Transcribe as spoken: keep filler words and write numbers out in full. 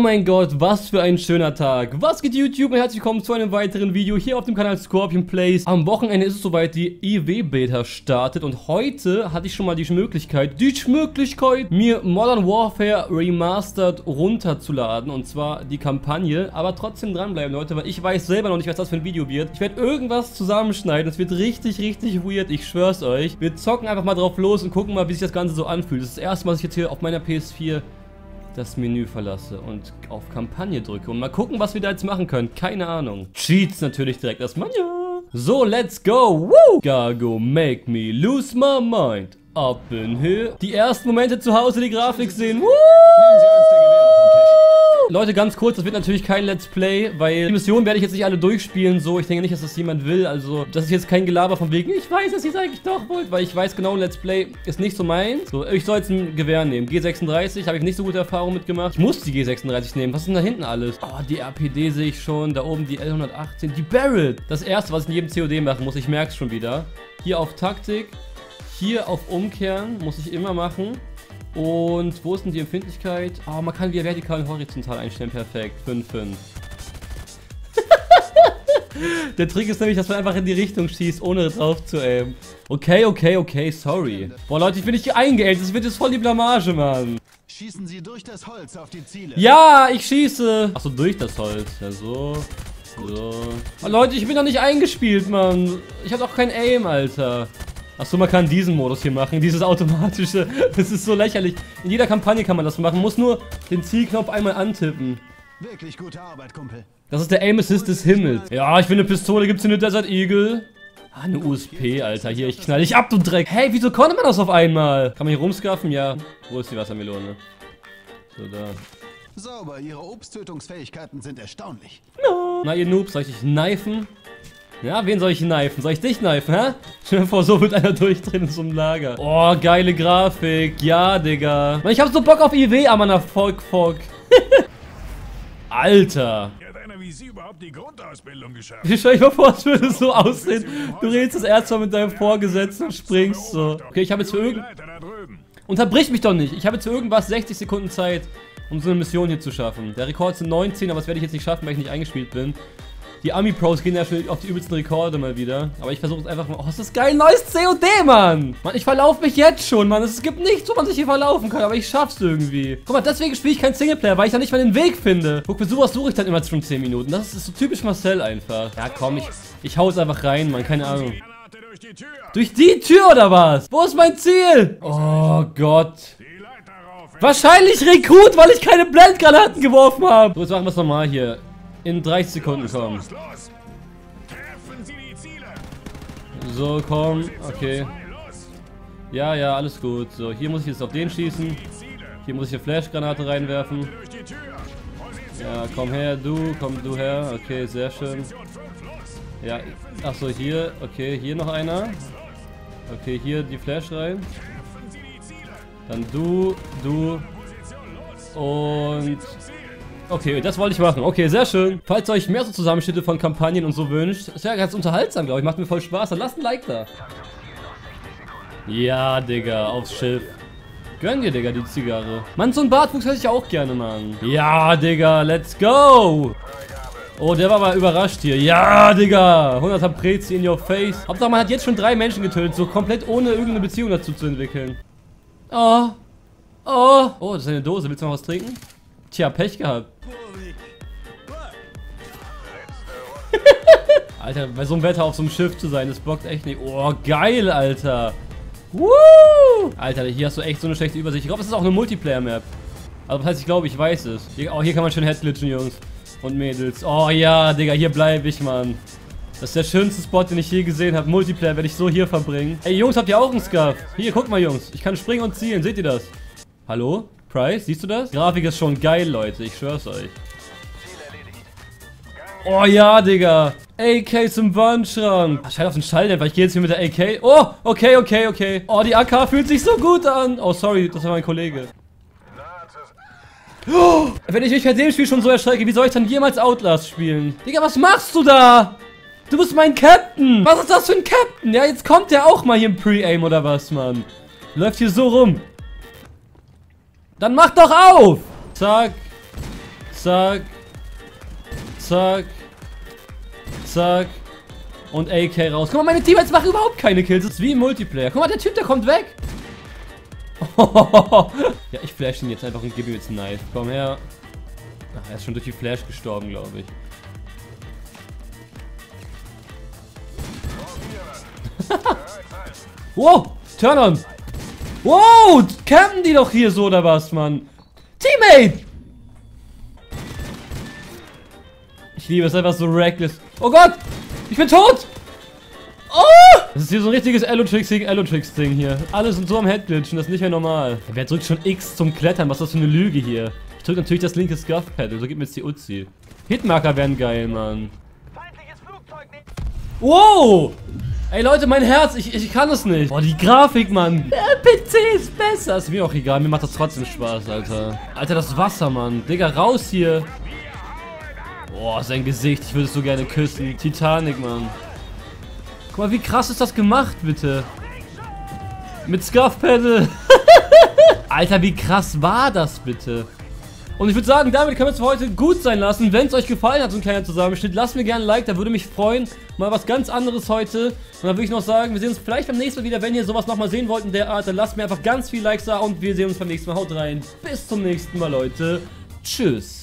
mein Gott, was für ein schöner Tag. Was geht YouTube und herzlich willkommen zu einem weiteren Video hier auf dem Kanal Scorpion Plays. Am Wochenende ist es soweit, die I W Beta startet und heute hatte ich schon mal die Möglichkeit, die Möglichkeit, mir Modern Warfare Remastered runterzuladen, und zwar die Kampagne. Aber trotzdem dranbleiben, Leute, weil ich weiß selber noch nicht, was das für ein Video wird. Ich werde irgendwas zusammenschneiden, es wird richtig, richtig weird, ich schwör's euch. Wir zocken einfach mal drauf los und gucken mal, wie sich das Ganze so anfühlt. Das ist das erste Mal, dass ich jetzt hier auf meiner P S vier das Menü verlasse und auf Kampagne drücke. Und mal gucken, was wir da jetzt machen können. Keine Ahnung. Cheats natürlich direkt erstmal. Ja. So, let's go. Woo! Gargo, make me lose my mind. Up in here. Die ersten Momente zu Hause, die Grafik sehen. Woo! Leute, ganz kurz, das wird natürlich kein Let's Play, weil die Missionen werde ich jetzt nicht alle durchspielen, so. Ich denke nicht, dass das jemand will, also das ist jetzt kein Gelaber von wegen, ich weiß, dass ihr es eigentlich doch wollt, weil ich weiß genau, Let's Play ist nicht so meins. So, ich soll jetzt ein Gewehr nehmen. G sechsunddreißig, habe ich nicht so gute Erfahrung mitgemacht. Ich muss die G sechsunddreißig nehmen. Was ist denn da hinten alles? Oh, die R P D sehe ich schon, da oben die L hundertachtzehn, die Barrett. Das erste, was ich in jedem C O D machen muss, ich merke es schon wieder. Hier auf Taktik, hier auf Umkehren, muss ich immer machen. Und wo ist denn die Empfindlichkeit? Oh, man kann wieder vertikal und horizontal einstellen. Perfekt. fünf fünf. Der Trick ist nämlich, dass man einfach in die Richtung schießt, ohne drauf zu aimen. Okay, okay, okay, sorry. Boah, Leute, ich bin nicht eingeaimt. Das wird jetzt voll die Blamage, Mann. Schießen Sie durch das Holz auf die Ziele. Ja, ich schieße. Achso, durch das Holz. Ja, so. So. Oh, Leute, ich bin doch nicht eingespielt, Mann. Ich hab auch kein Aim, Alter. Achso, man kann diesen Modus hier machen, dieses automatische, das ist so lächerlich. In jeder Kampagne kann man das machen, muss nur den Zielknopf einmal antippen. Wirklich gute Arbeit, Kumpel. Das ist der Aim Assist des Himmels. Ja, ich will eine Pistole, gibt's hier eine Desert Eagle? Ah, eine U S P, Alter, hier, ich knall dich ab, du Dreck. Hey, wieso konnte man das auf einmal? Kann man hier rumscuffen? Ja. Wo ist die Wassermelone? So, da. Sauber, ihre Obsttötungsfähigkeiten sind erstaunlich. No. Na, ihr Noobs, soll ich dich kneifen? Ja, wen soll ich kneifen? Soll ich dich kneifen, hä? Stell dir vor, so wird einer durchdrehen in so einem Lager. Oh, geile Grafik. Ja, Digga. Mann, ich hab so Bock auf I W, aber na, fuck, fuck. Alter. Wie hat einer wie Sie überhaupt die Grundausbildung geschafft? Ich stell dir mal vor, als würde es so aussehen. Du redest das erstmal mit deinem Vorgesetzten und springst so. Okay, ich habe jetzt für irgendwas... Unterbrich mich doch nicht. Ich habe jetzt für irgendwas sechzig Sekunden Zeit, um so eine Mission hier zu schaffen. Der Rekord sind neunzehn, aber das werde ich jetzt nicht schaffen, weil ich nicht eingespielt bin. Die Army-Pros gehen ja schon auf die übelsten Rekorde mal wieder. Aber ich versuche es einfach mal. Oh, ist das geil. Neues C O D, Mann. Mann, ich verlaufe mich jetzt schon, Mann. Es gibt nichts, wo man sich hier verlaufen kann. Aber ich schaff's irgendwie. Guck mal, deswegen spiele ich keinen Singleplayer, weil ich da nicht mal den Weg finde. Guck, für sowas suche ich dann immer schon zehn Minuten. Das ist so typisch Marcel einfach. Ja, komm, ich, ich hau's einfach rein, Mann. Keine Ahnung. Durch die Tür. Durch die Tür oder was? Wo ist mein Ziel? Oh Gott. Wahrscheinlich Rekrut, weil ich keine Blendgranaten geworfen habe. So, jetzt machen wir es nochmal hier. In dreißig Sekunden kommen. So, komm. Okay. Ja, ja, alles gut. So, hier muss ich jetzt auf den schießen. Hier muss ich eine Flashgranate reinwerfen. Ja, komm her, du. Komm du her. Okay, sehr schön. Ja. Achso, hier. Okay, hier noch einer. Okay, hier die Flash rein. Dann du, du. Und... Okay, das wollte ich machen. Okay, sehr schön. Falls ihr euch mehr so Zusammenschnitte von Kampagnen und so wünscht, ist ja ganz unterhaltsam, glaube ich. Macht mir voll Spaß. Dann lasst ein Like da. Ja, Digga, aufs Schiff. Gönn dir, Digga, die Zigarre. Mann, so ein Bartwuchs hätte ich auch gerne, Mann. Ja, Digga, let's go. Oh, der war mal überrascht hier. Ja, Digga. hunderter Prezi in your face. Hauptsache, man hat jetzt schon drei Menschen getötet. So komplett ohne irgendeine Beziehung dazu zu entwickeln. Oh. Oh. Oh, das ist eine Dose. Willst du noch was trinken? Tja, Pech gehabt. Alter, bei so einem Wetter auf so einem Schiff zu sein, das bockt echt nicht. Oh, geil, Alter. Woo! Alter, hier hast du echt so eine schlechte Übersicht. Ich glaube, das ist auch eine Multiplayer-Map. Also, das heißt, ich glaube, ich weiß es. Hier, oh, hier kann man schön headglitchen, Jungs und Mädels. Oh ja, Digga, hier bleibe ich, Mann. Das ist der schönste Spot, den ich je gesehen habe. Multiplayer werde ich so hier verbringen. Ey, Jungs, habt ihr auch einen Scuff? Hier, guck mal, Jungs. Ich kann springen und zielen. Seht ihr das? Hallo? Price, siehst du das? Die Grafik ist schon geil, Leute. Ich schwör's euch. Oh ja, Digga. A K zum Wandschrank. Ach, scheiß auf den Schalldämpfer. Ich gehe jetzt hier mit der A K. Oh, okay, okay, okay. Oh, die A K fühlt sich so gut an. Oh, sorry, das war mein Kollege. Oh, wenn ich mich bei dem Spiel schon so erschrecke, wie soll ich dann jemals Outlast spielen? Digga, was machst du da? Du bist mein Captain. Was ist das für ein Captain? Ja, jetzt kommt der auch mal hier im Pre-Aim oder was, Mann. Läuft hier so rum. Dann mach doch auf. Zack. zack, zack, zack und A K raus. Guck mal, meine Teammates machen überhaupt keine Kills. Das ist wie im Multiplayer. Guck mal, der Typ, der kommt weg. Ja, ich flash ihn jetzt einfach und gebe ihm jetzt ein Knife. Komm her. Ach, er ist schon durch die Flash gestorben, glaube ich. Wow, turn on. Wow, campen die doch hier so oder was, Mann? Teammate! Ich liebe es, einfach so reckless. Oh Gott, ich bin tot! Oh! Das ist hier so ein richtiges Elo-Tricks-Ding, Elo-Tricks-Ding hier. Alle sind so am Headglitchen, das ist nicht mehr normal. Wer drückt schon X zum Klettern? Was ist das für eine Lüge hier? Ich drücke natürlich das linke Scuff-Pedal, so gibt mir jetzt die Uzi. Hitmarker wären geil, Mann. Feindliches Flugzeug nicht. Wow! Ey Leute, mein Herz, ich, ich kann es nicht. Boah, die Grafik, Mann. Der P C ist besser. Ist mir auch egal, mir macht das trotzdem Spaß, Alter. Alter, das Wasser, Mann. Digga, raus hier. Boah, sein Gesicht, ich würde es so gerne küssen. Titanic, Mann. Guck mal, wie krass ist das gemacht, bitte. Mit Scuff-Pedal. Alter, wie krass war das, bitte. Und ich würde sagen, damit können wir es für heute gut sein lassen. Wenn es euch gefallen hat, so ein kleiner Zusammenschnitt, lasst mir gerne ein Like, da würde mich freuen. Mal was ganz anderes heute. Und dann würde ich noch sagen, wir sehen uns vielleicht beim nächsten Mal wieder. Wenn ihr sowas nochmal sehen wollt in der Art, dann lasst mir einfach ganz viel Likes da und wir sehen uns beim nächsten Mal. Haut rein. Bis zum nächsten Mal, Leute. Tschüss.